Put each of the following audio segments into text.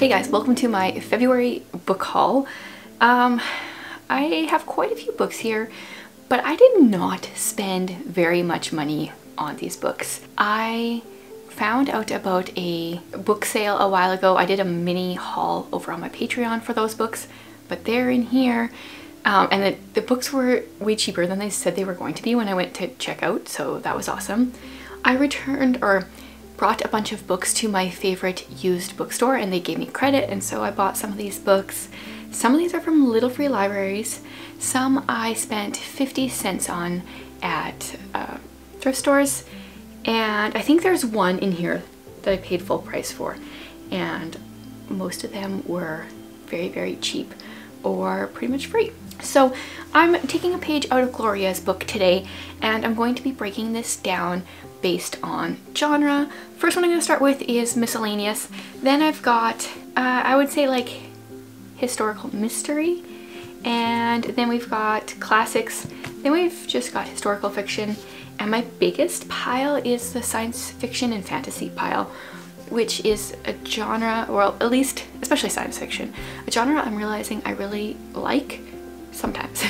Hey guys, welcome to my February book haul. I have quite a few books here, but I did not spend very much money on these books. I found out about a book sale a while ago. I did a mini haul over on my Patreon for those books, but they're in here. And the books were way cheaper than they said they were going to be when I went to check out, so that was awesome. I returned or brought a bunch of books to my favorite used bookstore and they gave me credit, and so I bought some of these books. Some of these are from Little Free Libraries. Some I spent 50 cents on at thrift stores, and I think there's one in here that I paid full price for, and most of them were very, very cheap or pretty much free. So I'm taking a page out of Gloria's book today, and I'm going to be breaking this down based on genre. First one I'm going to start with is miscellaneous. Then I've got, I would say, like, historical mystery, and then we've got classics, then we've just got historical fiction, and my biggest pile is the science fiction and fantasy pile, which is a genre, well, at least, especially science fiction, a genre I'm realizing I really like sometimes.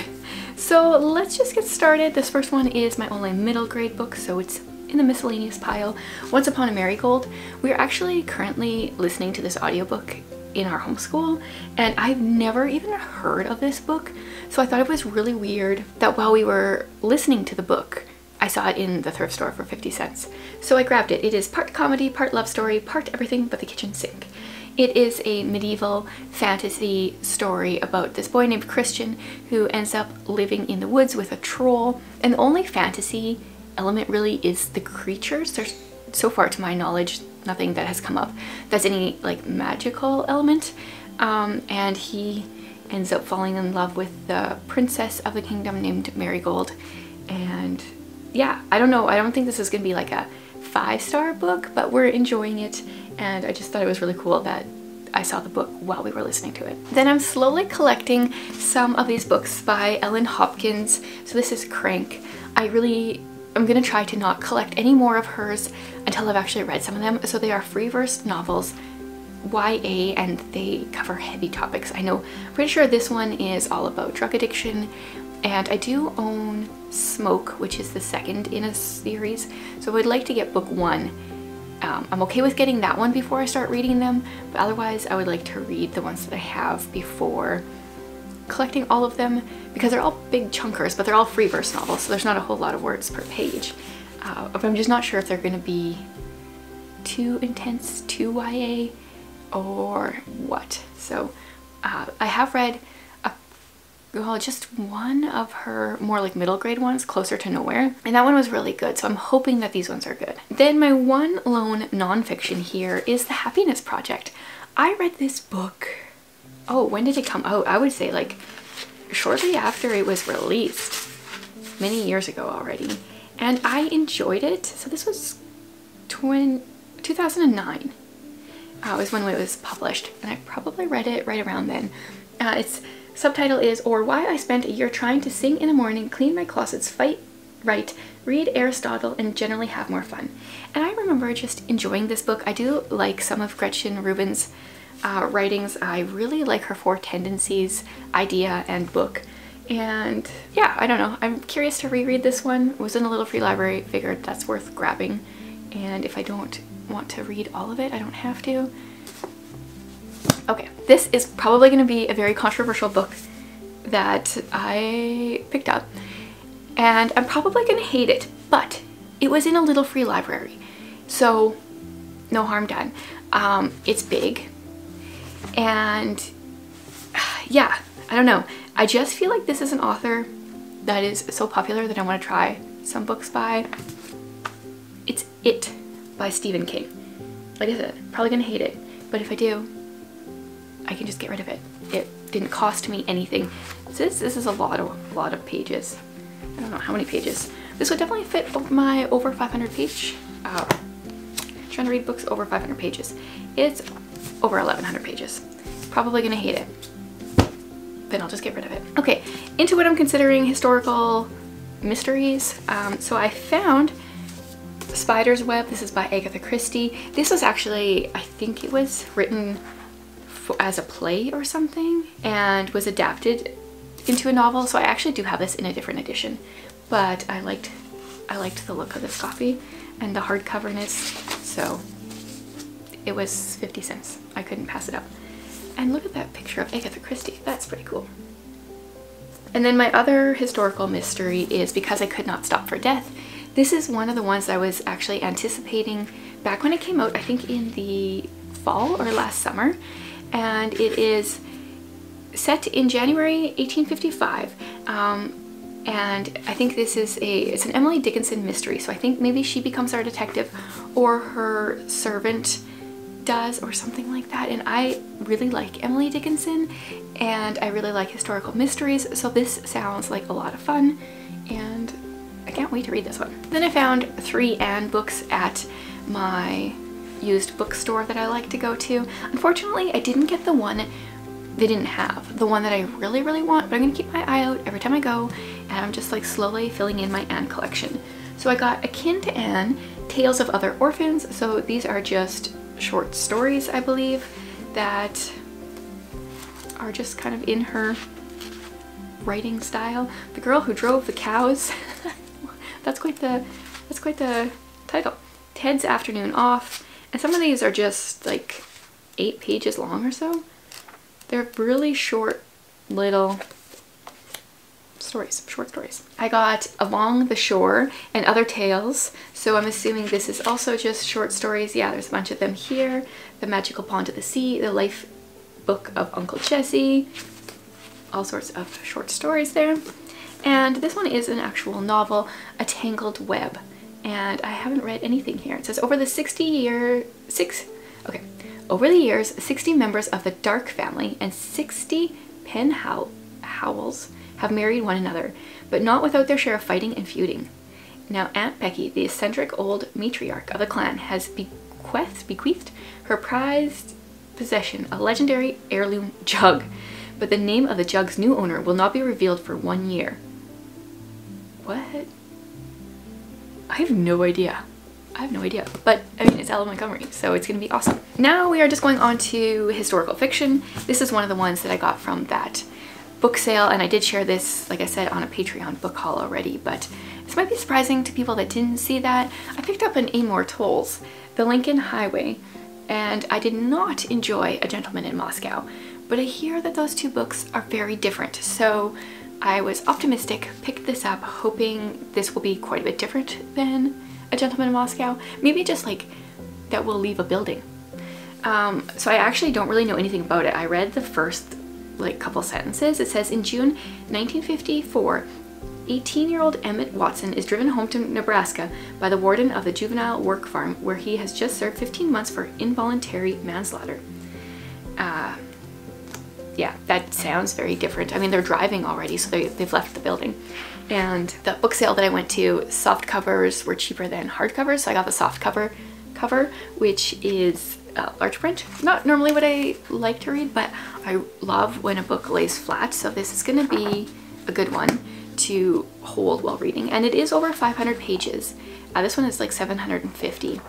So let's just get started. This first one is my only middle grade book, so it's in the miscellaneous pile, Once Upon a Marigold. We're actually currently listening to this audiobook in our homeschool, and I've never even heard of this book, so I thought it was really weird that while we were listening to the book, I saw it in the thrift store for 50 cents. So I grabbed it. It is part comedy, part love story, part everything but the kitchen sink. It is a medieval fantasy story about this boy named Christian who ends up living in the woods with a troll, and the only fantasy element really is the creatures. There's, so far to my knowledge, nothing that has come up that's any like magical element, and he ends up falling in love with the princess of the kingdom named Marigold. And yeah, I don't know, I don't think this is gonna be like a 5-star book, but we're enjoying it, and I just thought it was really cool that I saw the book while we were listening to it. Then I'm slowly collecting some of these books by Ellen Hopkins. So this is Crank. I'm gonna try to not collect any more of hers until I've actually read some of them. So they are free verse novels, YA, and they cover heavy topics. I know, I'm pretty sure this one is all about drug addiction, and I do own Smoke, which is the second in a series, so I would like to get book one. I'm okay with getting that one before I start reading them, but otherwise I would like to read the ones that I have before collecting all of them, because they're all big chunkers, but they're all free verse novels, so there's not a whole lot of words per page. But I'm just not sure if they're going to be too intense, too YA, or what. So I have read just one of her more like middle grade ones, Closer to Nowhere, and that one was really good, so I'm hoping that these ones are good. Then my one lone nonfiction here is The Happiness Project. I read this book, when did it come out? I would say like shortly after it was released, many years ago already, and I enjoyed it. So this was 2009 was when it was published, and I probably read it right around then. Its subtitle is Or Why I Spent a Year Trying to Sing in the Morning, Clean My Closets, Fight, Write, Read Aristotle, and Generally Have More Fun. And I remember just enjoying this book. I do like some of Gretchen Rubin's writings. I really like her Four Tendencies idea and book, and yeah, I don't know, I'm curious to reread this one. It was in a Little Free Library, figured that's worth grabbing, and if I don't want to read all of it, I don't have to. Okay, this is probably going to be a very controversial book that I picked up, and I'm probably going to hate it, but it was in a Little Free Library, so no harm done. It's big, and yeah, I don't know, I just feel like this is an author that is so popular that I want to try some books by. It's It by Stephen King. Like I said, probably gonna hate it, but if I do, I can just get rid of it. It didn't cost me anything. This is a lot of pages. I don't know how many pages. This would definitely fit my over 500 page. Trying to read books over 500 pages. It's over 1100 pages. Probably gonna hate it, then I'll just get rid of it. Okay, into what I'm considering historical mysteries. So I found Spider's Web. This is by Agatha Christie. This was actually, I think it was written as a play or something and was adapted into a novel, so I actually do have this in a different edition, but I liked the look of this copy and the hardcoverness, so it was 50 cents. I couldn't pass it up. And look at that picture of Agatha Christie. That's pretty cool. And then my other historical mystery is Because I Could Not Stop for Death. This is one of the ones I was actually anticipating back when it came out, I think in the fall or last summer, and it is set in January 1855, and I think this is it's an Emily Dickinson mystery, so I think maybe she becomes our detective or her servant does or something like that. And I really like Emily Dickinson and I really like historical mysteries, so this sounds like a lot of fun and I can't wait to read this one. Then I found three Anne books at my used bookstore that I like to go to. Unfortunately, I didn't get the one they didn't have, the one that I really, really want, but I'm gonna keep my eye out every time I go, and I'm just like slowly filling in my Anne collection. So I got Akin to Anne, Tales of Other Orphans, so these are just short stories, I believe, that are just kind of in her writing style. The Girl Who Drove the Cows, that's quite the title. Ted's Afternoon Off, and some of these are just like 8 pages long or so. They're really short little stories, short stories. I got Along the Shore and Other Tales, so I'm assuming this is also just short stories. Yeah, there's a bunch of them here. The Magical Pond of the Sea, The Life Book of Uncle Jesse, all sorts of short stories there. And this one is an actual novel, A Tangled Web. And I haven't read anything here. It says over the years, 60 members of the Dark family and 60 Penhowells have married one another, but not without their share of fighting and feuding. Now Aunt Becky, the eccentric old matriarch of the clan, has bequeathed her prized possession, a legendary heirloom jug, but the name of the jug's new owner will not be revealed for 1 year. What? I have no idea. I have no idea, but I mean, it's L.M. Montgomery, so it's gonna be awesome. Now we are just going on to historical fiction. This is one of the ones that I got from that book sale, and I did share this, like I said, on a Patreon book haul already, but this might be surprising to people that didn't see that. I picked up an Amor Towles, The Lincoln Highway, and I did not enjoy A Gentleman in Moscow, but I hear that those two books are very different, so I was optimistic, picked this up, hoping this will be quite a bit different than A Gentleman in Moscow. Maybe just like that we'll leave a building. So I actually don't really know anything about it. I read the first like couple sentences. It says, in June 1954, 18-year-old Emmett Watson is driven home to Nebraska by the warden of the juvenile work farm where he has just served 15 months for involuntary manslaughter. Yeah, that sounds very different. I mean, they're driving already, so they've left the building. And the book sale that I went to, soft covers were cheaper than hard covers, so I got the soft cover, which is large print. Not normally what I like to read, but I love when a book lays flat, so this is gonna be a good one to hold while reading. And it is over 500 pages. This one is like 750,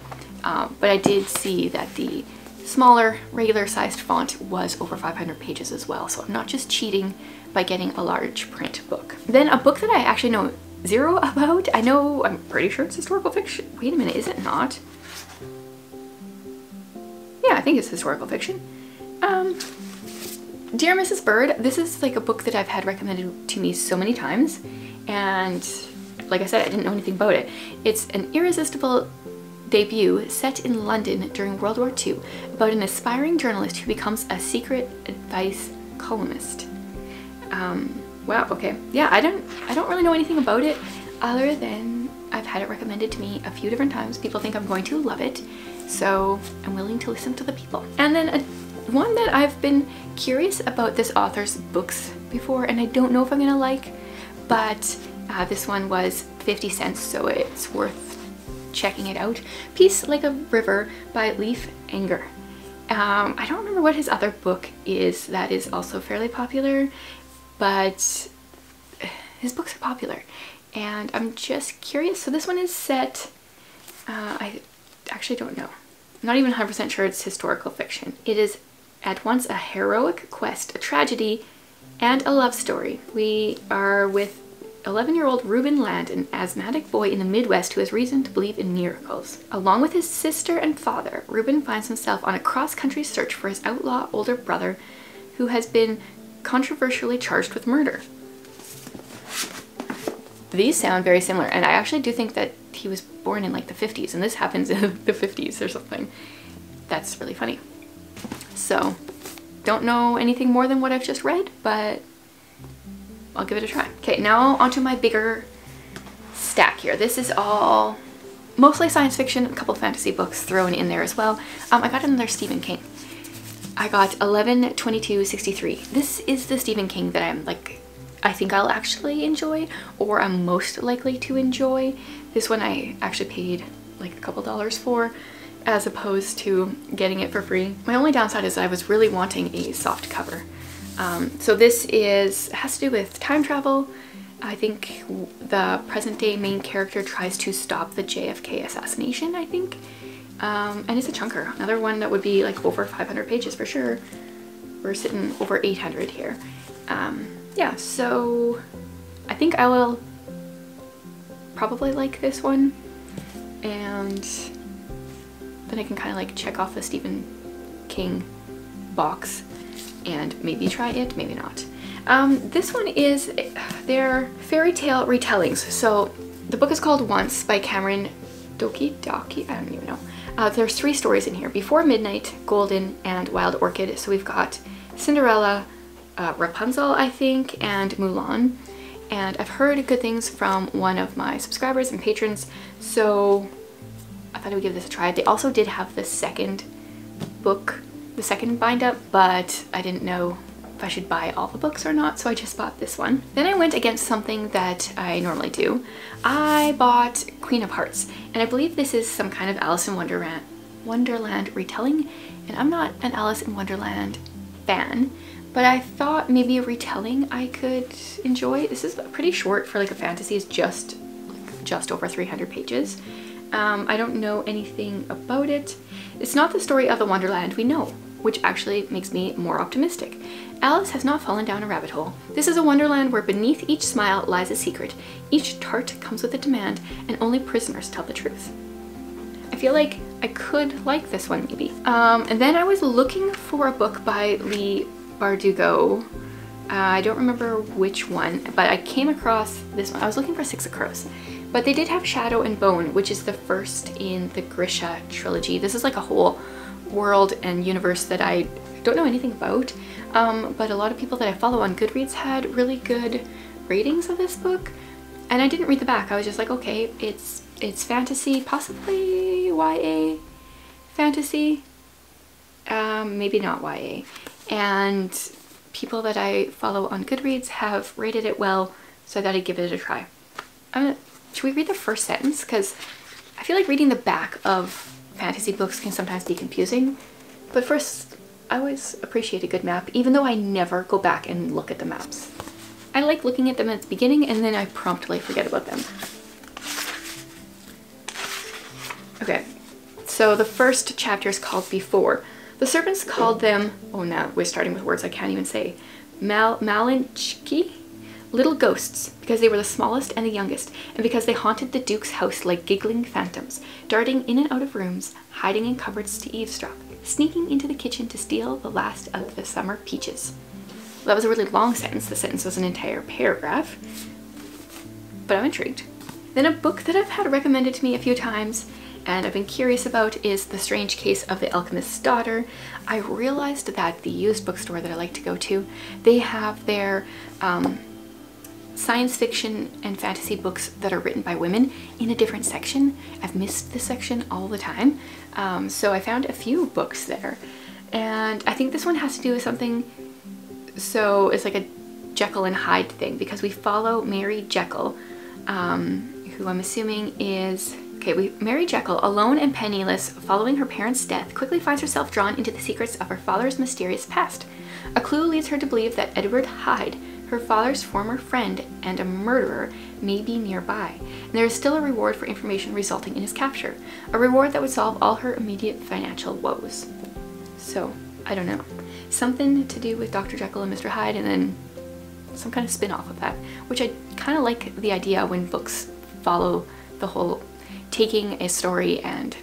but I did see that the smaller, regular sized font was over 500 pages as well, so I'm not just cheating by getting a large print book. Then a book that I actually know zero about, I know, I'm pretty sure it's historical fiction. Wait a minute, is it not? Yeah, I think it's historical fiction. Dear Mrs. Bird, this is like a book that I've had recommended to me so many times, and like I said, I didn't know anything about it. It's an irresistible debut set in London during World War II about an aspiring journalist who becomes a secret advice columnist. Wow, okay. Yeah, I don't really know anything about it other than I've had it recommended to me a few different times. People think I'm going to love it, so I'm willing to listen to the people. And then one that I've been curious about this author's books before, and I don't know if I'm gonna like, but this one was 50 cents, so it's worth checking it out. Peace Like a River by Leif Enger. I don't remember what his other book is that is also fairly popular, but his books are popular and I'm just curious. So this one is set, I actually don't know. I'm not even 100% sure it's historical fiction. It is at once a heroic quest, a tragedy, and a love story. We are with 11-year-old Reuben Land, an asthmatic boy in the Midwest who has reason to believe in miracles. Along with his sister and father, Reuben finds himself on a cross-country search for his outlaw older brother who has been controversially charged with murder. These sound very similar, and I actually do think that he was born in like the 50s, and this happens in the 50s or something. That's really funny. So, don't know anything more than what I've just read, but I'll give it a try. Okay, now onto my bigger stack here. This is all mostly science fiction, a couple fantasy books thrown in there as well. I got another Stephen King. I got 11/22/63. This is the Stephen King that I'm like, I think I'll actually enjoy, or I'm most likely to enjoy. This one I actually paid like a couple dollars for, as opposed to getting it for free. My only downside is that I was really wanting a soft cover. So this has to do with time travel. I think the present day main character tries to stop the JFK assassination, I think. And it's a chunker. Another one that would be like over 500 pages for sure. We're sitting over 800 here. Yeah, so I think I will probably like this one. And then I can kind of like check off the Stephen King box and maybe try it, maybe not. This one is their fairy tale retellings. So the book is called Once by Cameron Dokey, I don't even know. There's three stories in here: Before Midnight, Golden, and Wild Orchid. So we've got Cinderella, Rapunzel, I think, and Mulan. And I've heard good things from one of my subscribers and patrons, so I thought I would give this a try. They also did have the second book, the second bind up, but I didn't know if I should buy all the books or not, so I just bought this one. Then I went against something that I normally do. I bought Queen of Hearts, and I believe this is some kind of Alice in Wonderland retelling, and I'm not an Alice in Wonderland fan, but I thought maybe a retelling I could enjoy. This is pretty short for like a fantasy. It's just over 300 pages. I don't know anything about it. It's not the story of the Wonderland we know, which actually makes me more optimistic. Alice has not fallen down a rabbit hole. This is a Wonderland where beneath each smile lies a secret. Each tart comes with a demand, and only prisoners tell the truth. I feel like I could like this one maybe. And then I was looking for a book by Leigh Bardugo. I don't remember which one, but I came across this one. I was looking for Six of Crows. But they did have Shadow and Bone, which is the first in the Grisha trilogy. This is like a whole world and universe that I don't know anything about, but a lot of people that I follow on Goodreads had really good ratings of this book, and I didn't read the back. I was just like, okay, it's fantasy, possibly YA fantasy, maybe not YA, and people that I follow on Goodreads have rated it well, so I thought I'd give it a try. Should we read the first sentence? Because I feel like reading the back of fantasy books can sometimes be confusing. But first, I always appreciate a good map, even though I never go back and look at the maps. I like looking at them at the beginning, and then I promptly forget about them. Okay, so the first chapter is called Before. The servants called them, oh no, we're starting with words I can't even say, Malinchki? Little ghosts, because they were the smallest and the youngest, and because they haunted the Duke's house like giggling phantoms, darting in and out of rooms, hiding in cupboards to eavesdrop, sneaking into the kitchen to steal the last of the summer peaches. Well, that was a really long sentence. The sentence was an entire paragraph, but I'm intrigued. Then a book that I've had recommended to me a few times and I've been curious about is The Strange Case of the Alchemist's Daughter. I realized that the used bookstore that I like to go to, they have their science fiction and fantasy books that are written by women in a different section. I've missed this section all the time, so I found a few books there, and I think this one has to do with something, so it's like a Jekyll and Hyde thing, because we follow Mary Jekyll, who I'm assuming is, okay, Mary Jekyll, alone and penniless, following her parents' death, quickly finds herself drawn into the secrets of her father's mysterious past. A clue leads her to believe that Edward Hyde, her father's former friend and a murderer, may be nearby, and there is still a reward for information resulting in his capture, a reward that would solve all her immediate financial woes. So, I don't know. something to do with Dr. Jekyll and Mr. Hyde, and then some kind of spin-off of that, which I kind of like the idea when books follow the whole taking a story and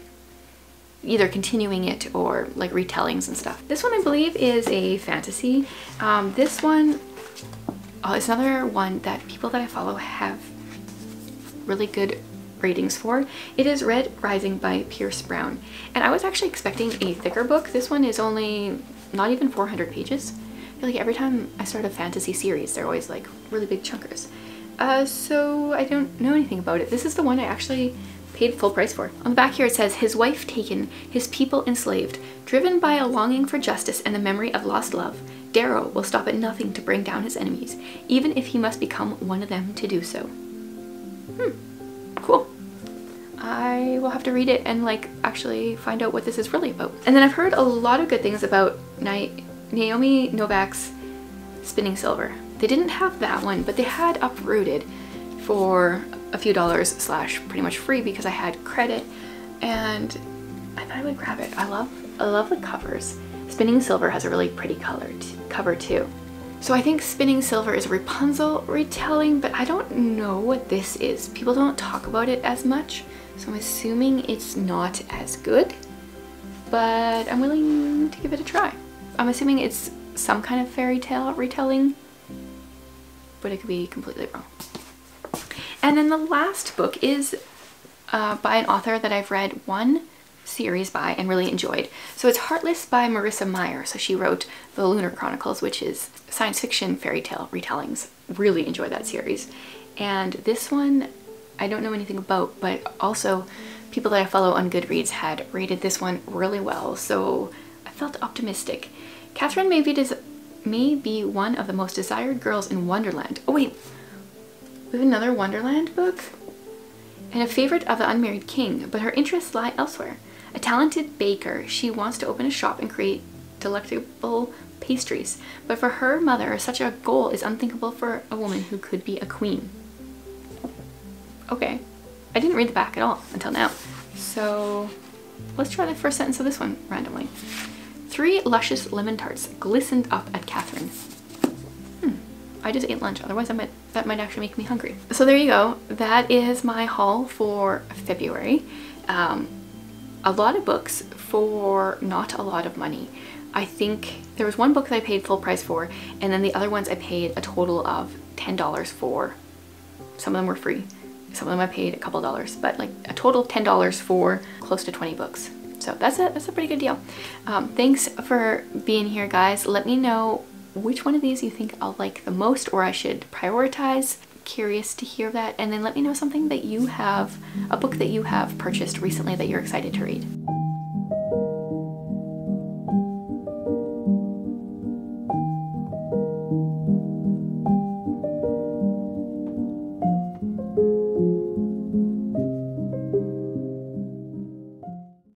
either continuing it or like retellings and stuff. This one I believe is a fantasy. This one is another one that people that I follow have really good ratings for. It is Red Rising by Pierce Brown, and I was actually expecting a thicker book. This one is only not even 400 pages. I feel like every time I start a fantasy series, they're always like really big chunkers. So I don't know anything about it. This is the one I actually paid full price for. On the back here it says, his wife taken, his people enslaved, driven by a longing for justice and the memory of lost love, Darrow will stop at nothing to bring down his enemies, even if he must become one of them to do so. Cool. I will have to read it and like actually find out what this is really about. And then I've heard a lot of good things about Naomi Novak's Spinning Silver. They didn't have that one, but they had Uprooted for a few dollars / pretty much free because I had credit, and I thought I would grab it. I love the covers. Spinning Silver has a really pretty colored cover too. So I think Spinning Silver is a Rapunzel retelling, but I don't know what this is. People don't talk about it as much, so I'm assuming it's not as good, but I'm willing to give it a try. I'm assuming it's some kind of fairy tale retelling, but it could be completely wrong. And then the last book is by an author that I've read one series by and really enjoyed. So it's Heartless by Marissa Meyer. So she wrote The Lunar Chronicles, which is science fiction fairy tale retellings. Really enjoyed that series. And this one I don't know anything about, but also people that I follow on Goodreads had rated this one really well, so I felt optimistic. Catherine may be one of the most desired girls in Wonderland. Oh wait, we have another Wonderland book? And a favorite of the unmarried king, but her interests lie elsewhere. A talented baker, she wants to open a shop and create delectable pastries, but for her mother, such a goal is unthinkable for a woman who could be a queen. Okay, I didn't read the back at all until now, so let's try the first sentence of this one randomly. 3 luscious lemon tarts glistened up at Catherine. I just ate lunch, otherwise that might actually make me hungry. So there you go, that is my haul for February. A lot of books for not a lot of money. I think there was one book that I paid full price for, and then the other ones I paid a total of $10 for. Some of them were free, some of them I paid a couple dollars, but like a total of $10 for close to 20 books. So that's a pretty good deal. Thanks for being here, guys. Let me know which one of these you think I'll like the most or I should prioritize. Curious to hear that, and then let me know something that you have, a book that you have purchased recently that you're excited to read.